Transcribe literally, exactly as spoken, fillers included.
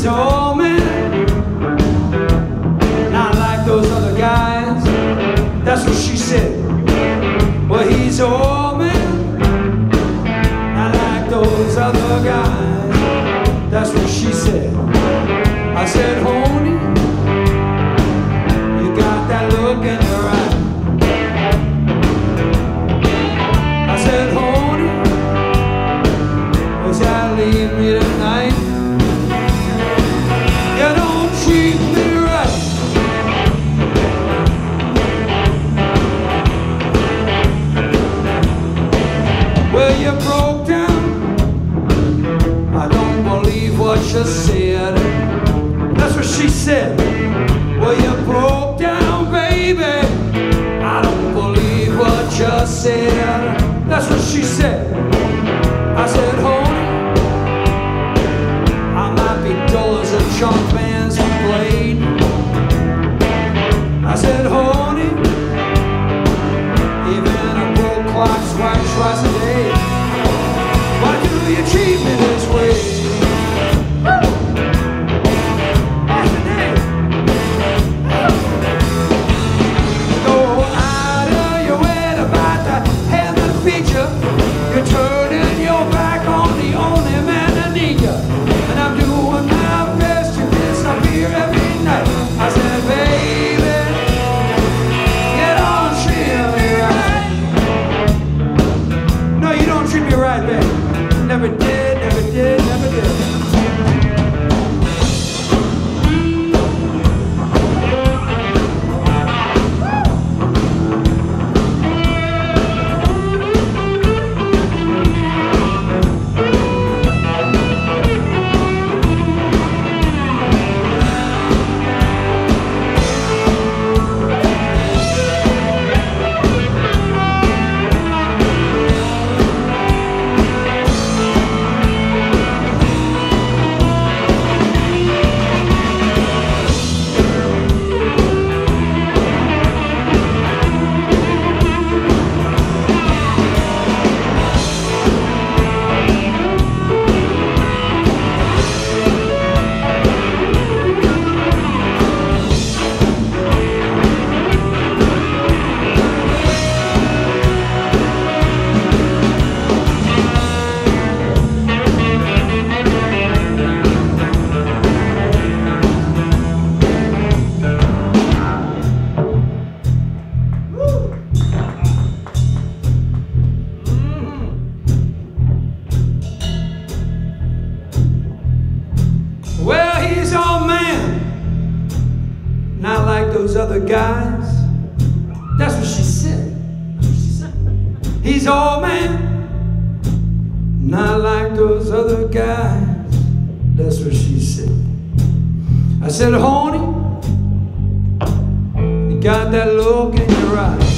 he's old man, not like those other guys. That's what she said. Well, he's old man, not like those other guys. That's what she said. I said, honey, you got that look in her eye. I said, honey, would you leave me tonight? You broke down, I don't believe what you said. That's what she said. Well, you broke down, baby, I don't believe what you said. That's what she said. I said, honey, I might be dull as a chump man's blade. I said, honey, even a broke clock's right twice a day. You treat me this way. Go out of your head about the hell of the feature. You're turning your back on the only man I need you. And I'm doing my best to disappear every night. I said, baby, you don't treat me right. No, you don't treat me right, baby. Never did, never did, never did. Not like those other guys. That's what she said. That's what she said. He's old man, not like those other guys. That's what she said. I said, honey, you got that look in your eye.